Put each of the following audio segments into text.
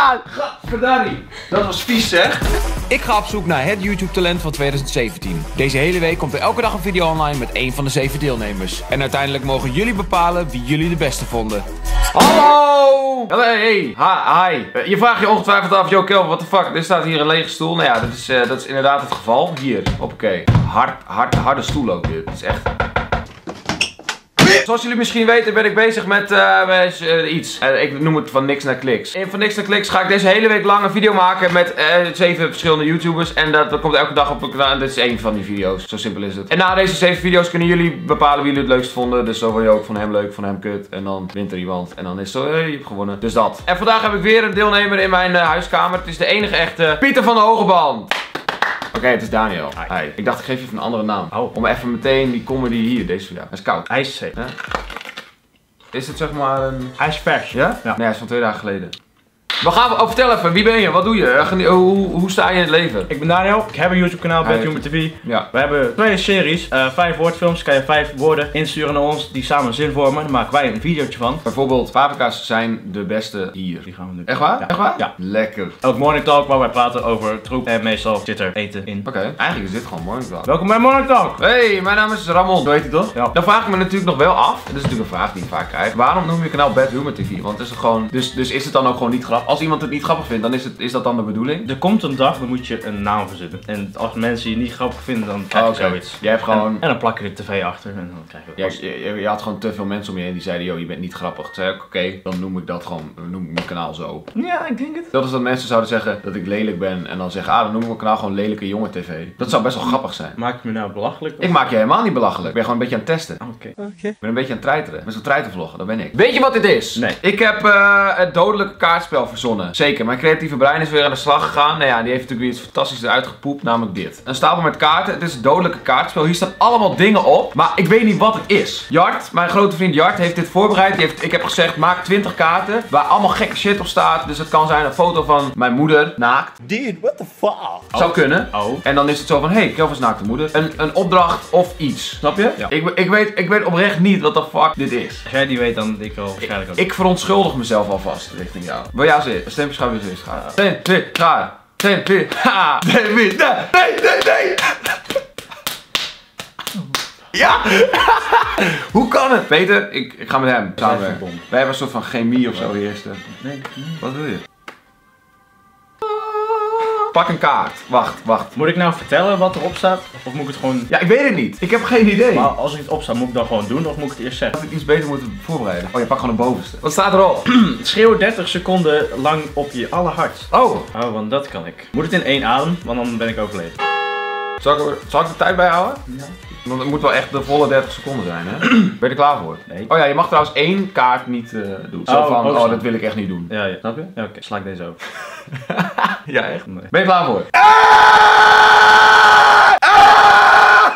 gedaan! Gadverdarrie! Dat was vies, zeg. Ik ga op zoek naar het YouTube-talent van 2017. Deze hele week komt er elke dag een video online met één van de 7 deelnemers. En uiteindelijk mogen jullie bepalen wie jullie de beste vonden. Hallo! Hey, hi. Je vraagt je ongetwijfeld af, yo Kelvin, what the fuck? Er staat hier een lege stoel. Nou ja, dat is inderdaad het geval. Hier, hoppakee. Harde stoel ook dit. Dat is echt... Zoals jullie misschien weten ben ik bezig met iets. Ik noem het van niks naar kliks. En van niks naar kliks ga ik deze hele week lang een video maken met 7 verschillende YouTubers. En dat komt elke dag op een kanaal. En dit is één van die video's. Zo simpel is het. En na deze 7 video's kunnen jullie bepalen wie jullie het leukst vonden. Dus zo van jou ook van hem leuk, van hem kut. En dan wint er iemand. En dan is het zo, je hebt gewonnen. Dus dat. En vandaag heb ik weer een deelnemer in mijn huiskamer. Het is de enige echte Pieter van de Hogeband. Oké, het is Daniël. Hi. Ik dacht ik geef je even een andere naam. Oh. Om even meteen die comedy hier, deze video. Hij is koud. Hij is zeker. Is het zeg maar een... Hij is vers. Ja? Ja. Nee, hij is van 2 dagen geleden. We gaan... Oh, vertel even. Wie ben je? Wat doe je? Hoe sta je in het leven? Ik ben Daniël. Ik heb een YouTube kanaal, Bad Humor TV. Ja. We hebben 2 series. 5 woordfilms. Kan je 5 woorden insturen naar ons die samen een zin vormen. Daar maken wij een videootje van. Bijvoorbeeld, paprika's zijn de beste hier. Die gaan we nu. Echt waar? Ja. Echt waar? Ja. Lekker. Ook Morning Talk waar wij praten over troep. En meestal zit er eten in. Oké. Eigenlijk is dit gewoon Morning Talk. Welkom bij Morning Talk. Hey, mijn naam is Ramon. Weet je toch? Ja. Dan vraag ik me natuurlijk nog wel af. Dat is natuurlijk een vraag die ik vaak krijg. Waarom noem je kanaal Bad Humor TV? Want is het gewoon... Dus is het dan ook gewoon niet grappig? Als iemand het niet grappig vindt, dan is dat dan de bedoeling? Er komt een dag, dan moet je een naam verzinnen. En als mensen je niet grappig vinden, dan krijg je zoiets. Jij hebt gewoon... en dan plak je de tv achter en dan krijg je het. Je had gewoon te veel mensen om je heen die zeiden, yo, je bent niet grappig. Toen zei ik, oké, dan noem ik dat gewoon, dan noem ik mijn kanaal zo. Ja, ik denk het. Dat is dat mensen zouden zeggen dat ik lelijk ben en dan zeggen, ah, dan noem ik mijn kanaal gewoon lelijke jongen tv. Dat zou best wel grappig zijn. Maak je me nou belachelijk? Of? Ik maak je helemaal niet belachelijk. Ik ben gewoon een beetje aan het testen. Oké. Ik ben een beetje aan het treiteren. Met zo'n treitervloggen, dat ben ik. Weet je wat dit is? Nee. Ik heb het dodelijke kaartspel verzonnen. Zeker, mijn creatieve brein is weer aan de slag gegaan. Nou ja, die heeft natuurlijk weer iets fantastisch eruit gepoept, namelijk dit. Een stapel met kaarten. Het is een dodelijke kaartspel. Hier staan allemaal dingen op, maar ik weet niet wat het is. Jart, mijn grote vriend Jart, heeft dit voorbereid. Ik heb gezegd, maak 20 kaarten waar allemaal gekke shit op staat. Dus het kan zijn een foto van mijn moeder, naakt. Dude, what the fuck? Zou kunnen. Oh. En dan is het zo van, hey, Kelvin's naakte moeder. Een opdracht of iets. Snap je? Ja. Ik weet oprecht niet wat de fuck dit is. Als jij die weet, dan denk ik wel waarschijnlijk ook. Ik verontschuldig mezelf alvast richting jou. Wil jij stempjes gaan weer eens gaan. 1, 2, 3. Ha! Nee! Ja! Hoe kan het? Peter, ik ga met hem samenwerken. Wij hebben een soort van chemie of zo eerst. Nee. Wat wil je? Pak een kaart. Wacht. Moet ik nou vertellen wat erop staat? Of moet ik het gewoon... Ja, ik weet het niet. Ik heb geen idee. Maar als ik het opstaat, moet ik dan gewoon doen? Of moet ik het eerst zeggen? Had ik iets beter moeten voorbereiden. Oh, je pakt gewoon de bovenste. Wat staat erop? Schreeuw 30 seconden lang op je allerhart. Oh, want dat kan ik. Moet het in 1 adem, want dan ben ik overleden. Zal ik de tijd bijhouden? Ja. Want het moet wel echt de volle 30 seconden zijn, hè? Ben je er klaar voor? Nee. Oh ja, je mag trouwens 1 kaart niet doen. Zo van, oh, dat wil ik echt niet doen. Ja, snap je? Ja, oké. Sla ik deze over. Ja, echt? Nee. Ben je klaar voor?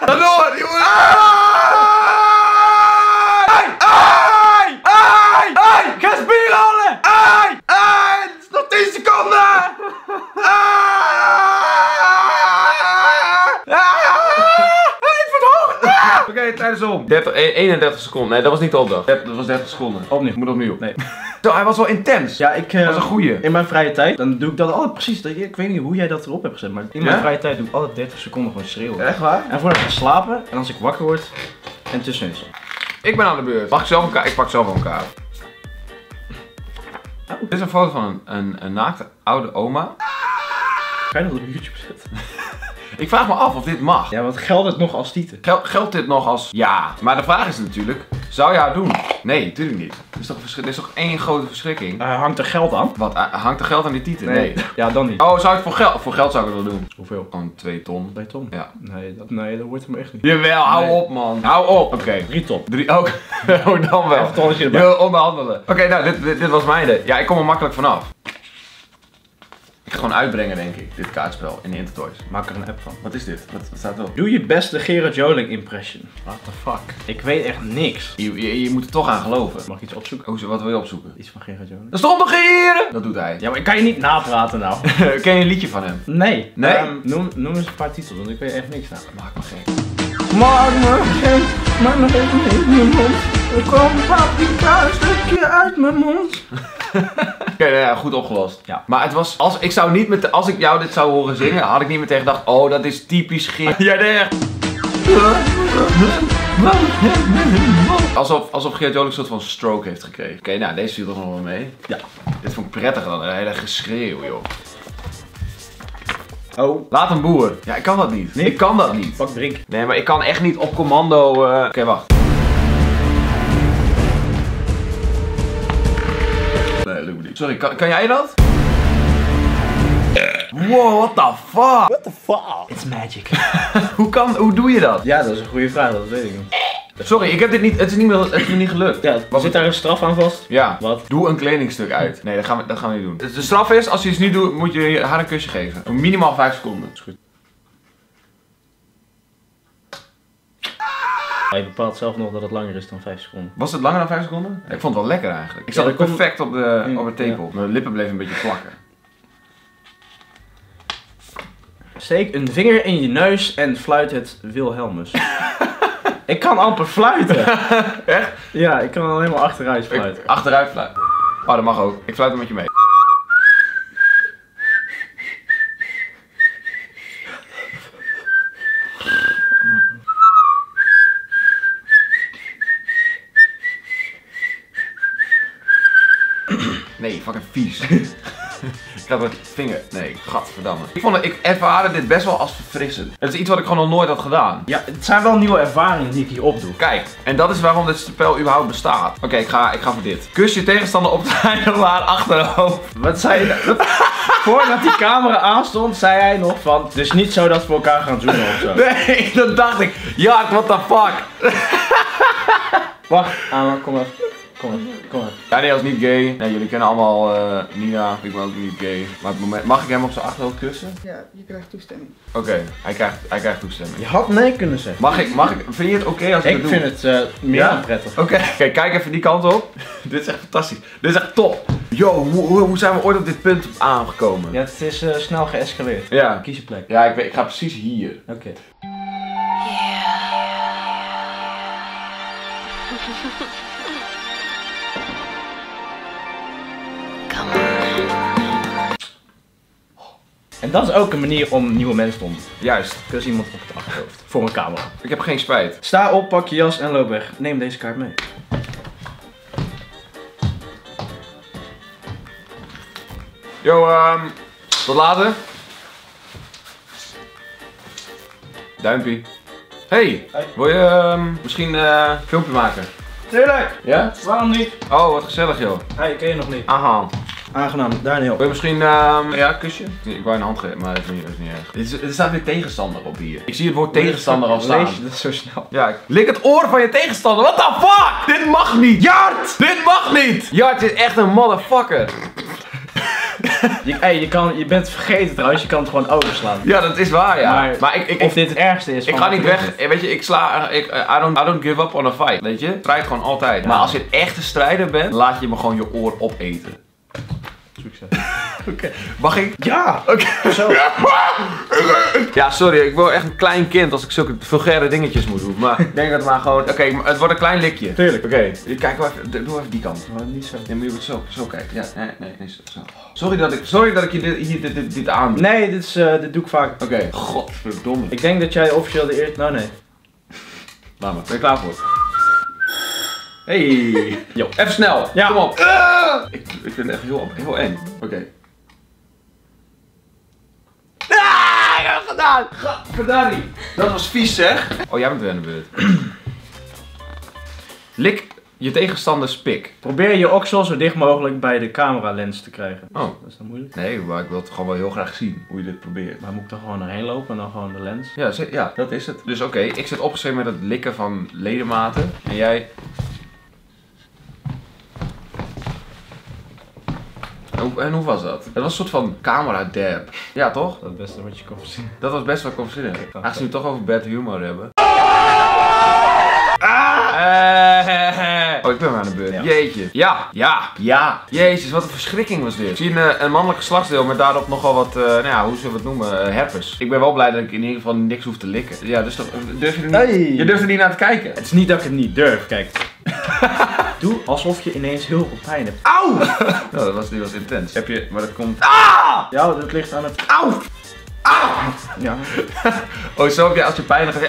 Ga door, jongen! Ai! Ga spieren halen! Ai! Het is nog 10 seconden! Oké, tijd is om. 31 seconden. Nee, dat was niet de opdracht. Dat was 30 seconden. Opnieuw. Moet opnieuw. Nee. Zo, hij was wel intens. Ja, ik... dat was een goeie. In mijn vrije tijd, dan doe ik dat altijd precies. Ik weet niet hoe jij dat erop hebt gezet, maar in mijn vrije tijd doe ik altijd 30 seconden gewoon schreeuwen. Echt waar? En voordat ik ga slapen, en als ik wakker word, en tussenin is het. Ik ben aan de beurt. Mag ik zelf een kaart? Ik pak zelf wel een kaart. Oh. Dit is een foto van een naakte oude oma. Ga je dat op YouTube zetten? Ik vraag me af of dit mag. Ja, want geldt het nog als titel? Geldt dit nog als... Ja. Maar de vraag is natuurlijk, zou je haar doen? Nee, natuurlijk niet. Er is toch 1 grote verschrikking? Hangt er geld aan? Wat? Hangt er geld aan die titel? Nee. Ja, dan niet. Oh, zou ik voor geld zou ik het wel doen? Hoeveel? Gewoon 2 ton. 2 ton? Ja. Nee, dat wordt hem echt niet. Jawel, hou op man. Hou op. Oké. 3 ton. 3, ook. Oh, dan wel. Echt tonnetje erbij. Heel onderhandelen. Oké, nou, dit was mijn idee. Ja, ik kom er makkelijk vanaf. Ik ga gewoon uitbrengen, denk ik, dit kaartspel in de Intertoys. Maak er een app van. Wat is dit? Wat staat erop? Doe je beste Gerard Joling impression. What the fuck? Ik weet echt niks. Je moet er toch aan geloven. Mag ik iets opzoeken? Wat wil je opzoeken? Iets van Gerard Joling. Dat stond nog hier! Dat doet hij. Ja, maar ik kan je niet napraten nou. Ken je een liedje van hem? Nee. Nee? Noem eens een paar titels, want ik weet echt niks na. Maak me gek. Maak me gek in mijn mond. Er komt paprika's stukje uit mijn mond. Oké, nou ja, goed opgelost. Ja. Maar het was, als ik jou dit zou horen zingen, had ik niet meteen gedacht, oh dat is typisch Gerard. Jij deed echt... Alsof Gerard Joling een soort van stroke heeft gekregen. Oké, nou deze viel toch nog wel mee. Ja. Dit vond ik prettig dan, een hele geschreeuw joh. Oh. Laat een boer. Ja, ik kan dat niet. Nee, ik kan dat niet. Pak drink. Nee, maar ik kan echt niet op commando... Oké, wacht. Nee, doe ik niet. Sorry, kan jij dat? Wow, what the fuck? What the fuck? It's magic. Hoe doe je dat? Ja, dat is een goede vraag, dat weet ik niet. Sorry, ik heb dit niet, het is me niet gelukt. Ja, zit daar een straf aan vast? Ja. Wat? Doe een kledingstuk uit. Nee, dat gaan we niet doen. De straf is, als je iets niet doet, moet je haar een kusje geven. Minimaal 5 seconden. Is goed. Je bepaalt zelf nog dat het langer is dan 5 seconden. Was het langer dan 5 seconden? Ja, ik vond het wel lekker eigenlijk. Ik zat perfect op de tepel. Ja. Mijn lippen bleven een beetje plakken. Steek een vinger in je neus en fluit het Wilhelmus. Ik kan amper fluiten. Echt? Ja, ik kan alleen maar achteruit fluiten. Achteruit fluiten? Oh, dat mag ook. Ik fluit een beetje mee. Nee, fucking vies. Ik had mijn vinger. Nee, gadverdamme. Ik ervaarde dit best wel als verfrissend. Het is iets wat ik gewoon nog nooit had gedaan. Ja, het zijn wel nieuwe ervaringen die ik hier opdoe. Kijk, en dat is waarom dit spel überhaupt bestaat. Oké, ik ga voor dit. Kus je tegenstander op de eindelaar achterhoofd. Wat zei je nou? Voordat die camera aanstond, zei hij nog van... Dus niet zo dat we elkaar gaan zoenen of zo. Nee, dat dacht ik. Jart, what the fuck? Wacht, Anna, kom maar. Kom maar. Daniël is niet gay. Nee, jullie kennen allemaal Nina. Ik ben ook niet gay. Maar op het moment... Mag ik hem op zijn achterhoofd kussen? Ja, je krijgt toestemming. Oké, hij krijgt toestemming. Je had nee kunnen zeggen. Mag ik? Vind je het oké als ik dat doe? Ik vind het meer dan prettig. Oké, kijk even die kant op. Dit is echt fantastisch. Dit is echt top. Yo, hoe zijn we ooit op dit punt aangekomen? Ja, het is snel geëscaleerd. Ja. Kies je plek. Ja, ik ga precies hier. Oké. En dat is ook een manier om nieuwe mensen te ontmoeten. Juist. Kus iemand op het achterhoofd. Voor een camera. Ik heb geen spijt. Sta op, pak je jas en loop weg. Neem deze kaart mee. Yo, tot later. Duimpie. Hey, wil je misschien een filmpje maken? Tuurlijk! Ja? Waarom niet? Oh, wat gezellig joh. Hey, ken je nog niet? Aha. Aangenaam, Daniël. Wil je misschien, ja, kusje? Ik wou een hand geven, maar dat is niet erg. Er staat weer tegenstander op hier. Ik zie het woord tegenstander al staan. Lees je dat zo snel? Ja, lik het oor van je tegenstander. What the fuck? Dit mag niet, Jart! Dit mag niet! Jart is echt een motherfucker. Je bent vergeten trouwens, je kan het gewoon overslaan. Ja, dat is waar, ja. Maar of dit het ergste is. Ik ga niet weg, weet je, I don't give up on a fight, weet je. Strijd gewoon altijd. Ja. Maar als je een echte strijder bent, laat je me gewoon je oor opeten. Succes. Oké. Mag ik? Ja! Oké. Zo. Ja, sorry, ik wil echt een klein kind als ik zulke vulgaire dingetjes moet doen. Maar ik denk dat maar gewoon. Oké, het wordt een klein likje. Tuurlijk. Oké. Kijk maar even. Doe even die kant. Maar niet zo. Ja, maar je moet zo kijken. Ja, nee, zo. Sorry dat ik je dit aan. Nee, dit doe ik vaak. Oké. Godverdomme. Ik denk dat jij officieel de eerste. Nou, nee. Laat maar. Ben je klaar voor? Hey! Yo. Even snel! Ja. Kom op! Ik vind het echt heel eng. Oké. Ah, ik heb het gedaan! Gadverdari! Dat was vies zeg! Oh, jij bent weer aan de beurt. Lik je tegenstanders pik. Probeer je oksel zo dicht mogelijk bij de cameralens te krijgen. Oh. Is dat moeilijk? Nee, maar ik wil het gewoon wel heel graag zien hoe je dit probeert. Maar moet ik dan gewoon erheen lopen en dan gewoon de lens? Ja, dat is het. Dus oké, ik zit opgeschreven met het likken van ledematen. En jij... En hoe was dat? Het was een soort van camera-dab. Ja, toch? Dat was best wel wat je kon verzinnen. Dat was best wel kon verzinnen. Aangezien we het toch over Bad Humor hebben. Oh, ik ben maar aan de beurt. Ja. Jeetje. Ja. Jezus, wat een verschrikking was dit. Ik zie een mannelijk geslachtsdeel, maar daarop nogal wat, nou ja, hoe zullen we het noemen, herpes. Ik ben wel blij dat ik in ieder geval niks hoef te likken. Ja, dus dat, durf je er niet naar te kijken? Het is niet dat ik het niet durf, kijk. Doe alsof je ineens heel veel pijn hebt. Auw! Nou, dat was nu wel eens intens. Heb je, maar dat komt... Ah! Ja, dat ligt aan het... Auw! Ah! Ja. Oh, zo heb je als je pijn gaat...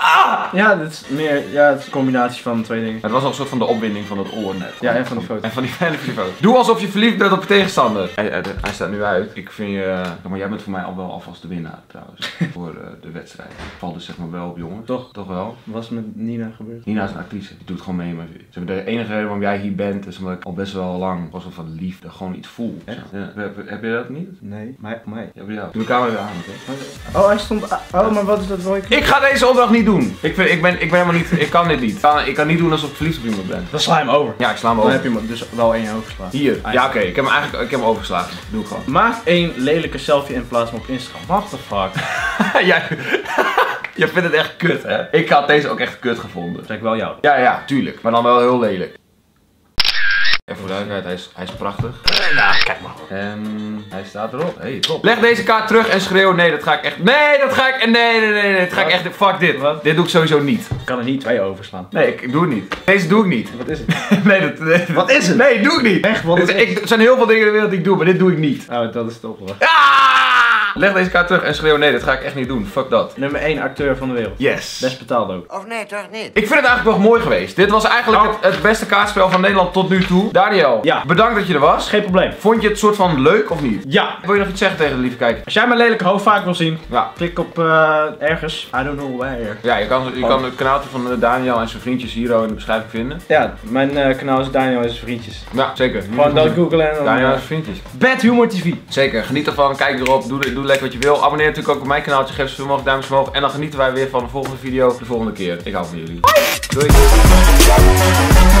Ah! Ja, dat is meer... Ja, het is een combinatie van twee dingen. Het was al een soort van de opwinding van dat oor net. Ja, en van de foto. En van die fijne foto. Doe alsof je verliefd bent op je tegenstander. Hij staat nu uit. Ik vind je... Maar jij bent voor mij al wel alvast de winnaar trouwens. Voor de wedstrijd. Valt dus zeg maar wel op, jongen. Toch? Toch wel. Wat is met Nina gebeurd? Nina is een actrice. Die doet gewoon mee met je. De enige reden waarom jij hier bent is omdat ik al best wel lang was van liefde gewoon iets voel. Echt? Ja. Heb je dat niet? Nee. Maar mij. Ja, bij jou. Doe de camera weer aan. Oh, hij stond... Oh, maar wat is dat wel? Ik ga deze opdracht niet doen. Ik ben helemaal niet... Ik kan dit niet. Ik kan niet doen alsof ik verliefd op iemand ben. Dan sla je hem over. Ja, ik sla hem over. Dan heb je hem dus wel één overgeslagen. Hier. Eigenlijk. Ja, oké. Okay. Ik heb hem overgeslagen. Doe ik gewoon. Maak één lelijke selfie en plaats hem op Instagram. What the fuck? Ja. Je vindt het echt kut, hè? Ik had deze ook echt kut gevonden. Zeg wel jou. Ja, ja. Tuurlijk. Maar dan wel heel lelijk. Even voor de duidelijkheid, hij is prachtig. Nou, kijk maar. En hij staat erop. Hey, top. Leg deze kaart terug en schreeuw. Nee, dat ga ik echt. Nee, dat ga ik. Nee. Dat ga ik echt. Fuck dit. Wat? Dit doe ik sowieso niet. Ik kan er niet twee overslaan. Nee, ik doe het niet. Deze doe ik niet. Wat is het? Wat is het? Nee, doe ik niet. Echt, wat is het? Er zijn heel veel dingen in de wereld die ik doe, maar dit doe ik niet. Nou, dat is top hoor. Leg deze kaart terug en schreeuw. Nee, dat ga ik echt niet doen. Fuck dat. Nummer 1 acteur van de wereld. Yes. Best betaald ook. Of nee, toch niet. Ik vind het eigenlijk nog mooi geweest. Dit was eigenlijk het beste kaartspel van Nederland tot nu toe. Daniël, ja. Bedankt dat je er was. Geen probleem. Vond je het soort van leuk of niet? Ja. Wil je nog iets zeggen tegen de lieve kijker? Als jij mijn lelijke hoofd vaak wil zien, ja. Klik op ergens. I don't know where. Ja, je kan het kanaaltje van Daniël en zijn vriendjes hier in de beschrijving vinden. Ja, mijn kanaal is Daniël en zijn vriendjes. Ja, zeker. Gewoon dat googlen en dan... Daniël en zijn vriendjes. Bad Humor TV. Zeker. Geniet ervan. Kijk erop. Doe lekker wat je wil. Abonneer natuurlijk ook op mijn kanaaltje. Geef zoveel mogelijk duimpjes omhoog. En dan genieten wij weer van de volgende video. De volgende keer. Ik hou van jullie. Doei.